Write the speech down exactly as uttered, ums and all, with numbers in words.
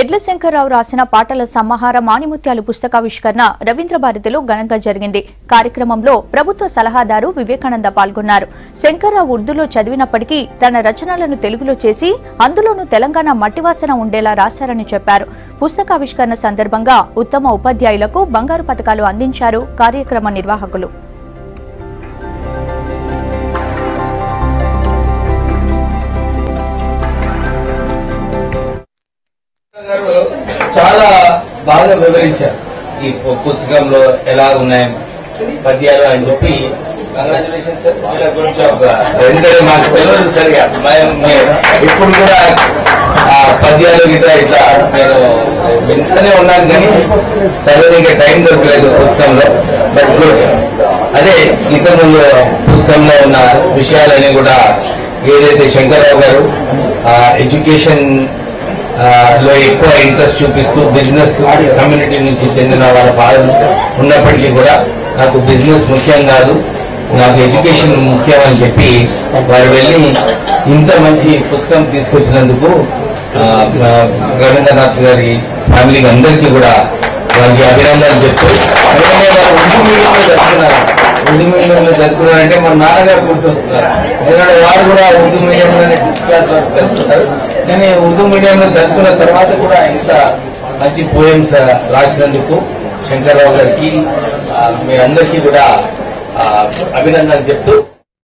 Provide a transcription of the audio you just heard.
ఎడ్ల శంకర్రావు రాసిన పాటల సమాహార మాణిముత్యాలు పుస్తకావిష్కరణ రవీంద్ర భారతిలో ఘనంగా జరిగింది. కార్యక్రమంలో ప్రభుత్వ సలహాదారు వివేకానంద పాల్గొన్నారు. శంకర్రావు ఉర్దూలో చదివినప్పటికీ తన రచనలను తెలుగులో చేసి అందులోనూ తెలంగాణ మట్టివాసన ఉండేలా రాశారని చెప్పారు. పుస్తకావిష్కరణ సందర్భంగా ఉత్తమ ఉపాధ్యాయులకు బంగారు పతకాలు అందించారు కార్యక్రమ నిర్వాహకులు. చాలా బాగా వివరించారు ఈ పుస్తకంలో ఎలా ఉన్నాయి పద్యాలు అని చెప్పి. కంగ్రాచులేషన్ సార్, రెండు మాకు తెలియదు సరిగా. ఇప్పుడు కూడా ఆ పద్యాలు గిట్లా ఇట్లా నేను వింటూనే ఉన్నాను కానీ చదివే టైం దొరకలేదు పుస్తకంలో. బట్ గుడ్, అదే ఇంత ముందు పుస్తకంలో ఉన్న విషయాలన్నీ కూడా ఏదైతే శంకర్రావు గారు ఎడ్యుకేషన్ లో ఎక్కువ ఇంట్రెస్ట్ చూపిస్తూ బిజినెస్ కమ్యూనిటీ నుంచి చెందిన వాళ్ళ బాధ ఉన్నప్పటికీ కూడా నాకు బిజినెస్ ముఖ్యం కాదు, నాకు ఎడ్యుకేషన్ ముఖ్యం అని చెప్పి వారు వెళ్ళి ఇంత మంచి పుస్తకం తీసుకొచ్చినందుకు రవీంద్రనాథ్ గారి ఫ్యామిలీకి అందరికీ కూడా వారికి అభినందనలు చెప్తూ, ఉర్దూ మీడియంలో చదువుకున్నారంటే మన నాన్నగారు గుర్తొస్తున్నారు. ఎందుకంటే వారు కూడా ఉర్దూ మీడియంలోనే ఫిఫ్త్ క్లాస్ వరకు చదువుకుంటారు. కానీ ఉర్దూ మీడియంలో చదువుకున్న తర్వాత కూడా ఇంత మంచి పోయమ్స్ రాసినందుకు శంకర్రావు గారికి మీ అందరికీ కూడా అభినందనలు చెప్తూ